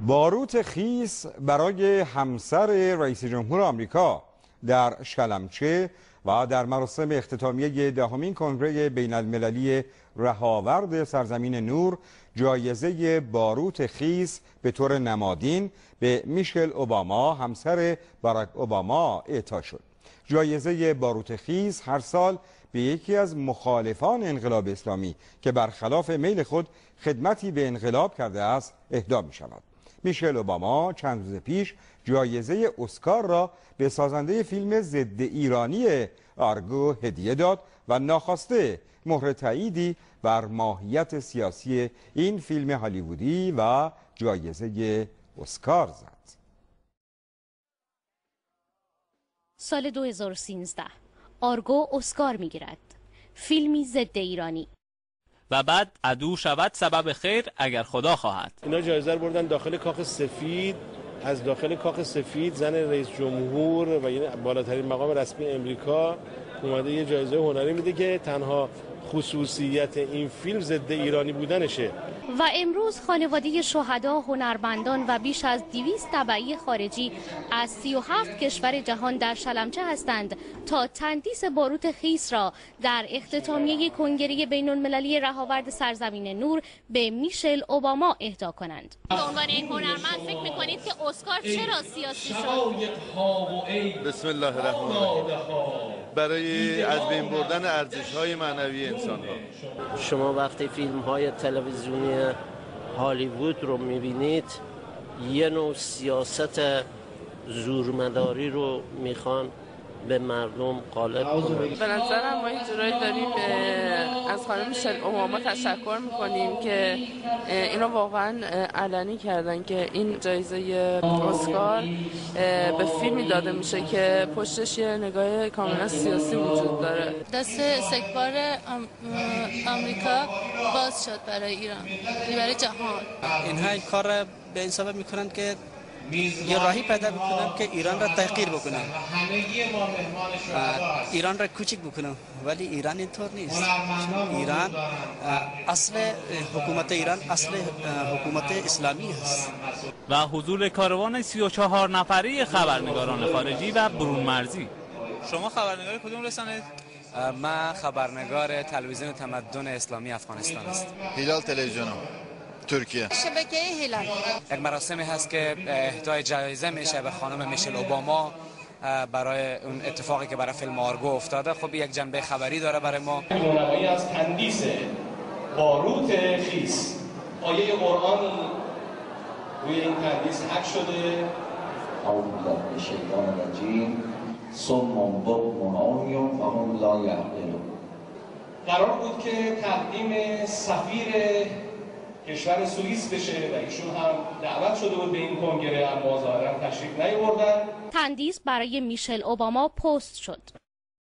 باروت خیس برای همسر رئیس جمهور آمریکا در شلمچه و در مراسم اختتامیه 10مین کنگره بین المللی رهاورد سرزمین نور جایزه باروت خیس به طور نمادین به میشل اوباما همسر باراک اوباما اعطا شد. جایزه باروت خیس هر سال به یکی از مخالفان انقلاب اسلامی که برخلاف میل خود خدمتی به انقلاب کرده است اهدا می شود. میشل اوباما چند روز پیش جایزه اسکار را به سازنده فیلم ضد ایرانی آرگو هدیه داد و ناخواسته مهر تاییدی بر ماهیت سیاسی این فیلم هالیوودی و جایزه اسکار زد. سال 2013 آرگو اسکار میگیرد، فیلمی ضد ایرانی. و بعد عدو شود سبب خیر اگر خدا خواهد. اینا جایزه رو بردن داخل کاخ سفید، از داخل کاخ سفید زن رئیس جمهور و یعنی بالاترین مقام رسمی امریکا اومده یه جایزه هنری میده که تنها خصوصیت این فیلم ضد ایرانی بودنشه. و امروز خانواده شهدا، هنرمندان و بیش از 200 تبعی خارجی از 37 کشور جهان در شلمچه هستند تا تندیس باروت خیس را در اختتامیه کنگره بین‌المللی رهاورد سرزمین نور به میشل اوباما اهدا کنند. به عنوان هنرمند فکر می‌کنید که اسکار چرا سیاسی شد؟ بسم الله الرحمن الرحیم. برای از بین بردن ارزش‌های معنوی انسان‌ها. شما وقتی فیلم‌های تلویزیونی هالیوود رو می‌بینید، یه نوع سیاست زورمداری رو می‌خوان به مردم غالب کنند. به نظرم ما یه جورایی داریم از خانم میشل اوباما تشکر می‌کنیم که اینو واقعاً علنی کردن که این جایزه اسکار به فیلمی داده میشه که پشتش یه نگاه کاملا سیاسی وجود داره. دست استکبار آمریکا باز شد برای ایران، برای جهان. اینها این کار به این سبب می‌کنند که یه راهی پیدا بکنم که ایران را تحقیر بکنم، ایران را کوچک بکنم، ولی ایران اینطور نیست. ایران اصل حکومت، ایران اصل حکومت اسلامی است. و حضور کاروان 34 نفره خبرنگاران خارجی و برون مرزی. شما خبرنگار کدوم رسانه؟ من خبرنگار تلویزیون تمدن اسلامی افغانستان است. هلال تلویزیون ترکیه. شبکه هلال. یک مراسمی هست که اهدای جایزه میشه به خانم میشل اوباما برای اون اتفاقی که برای فیلم آرگو افتاده. خب یک جنبه خبری داره برای ما. رونمایی از تندیس باروت خیس. آیه قرآن روی این تندیس حک شده. اعوذ بالله من الشیطان الرجیم. صم بکم عمی فهم لا یعقلون. قرار بود که تقدیم سفیر کشور سوئیس بشه و ایشون هم دعوت شده بود به این کنگره، اما ظاهرا تشریف نیاوردن. تندیس برای میشل اوباما پست شد.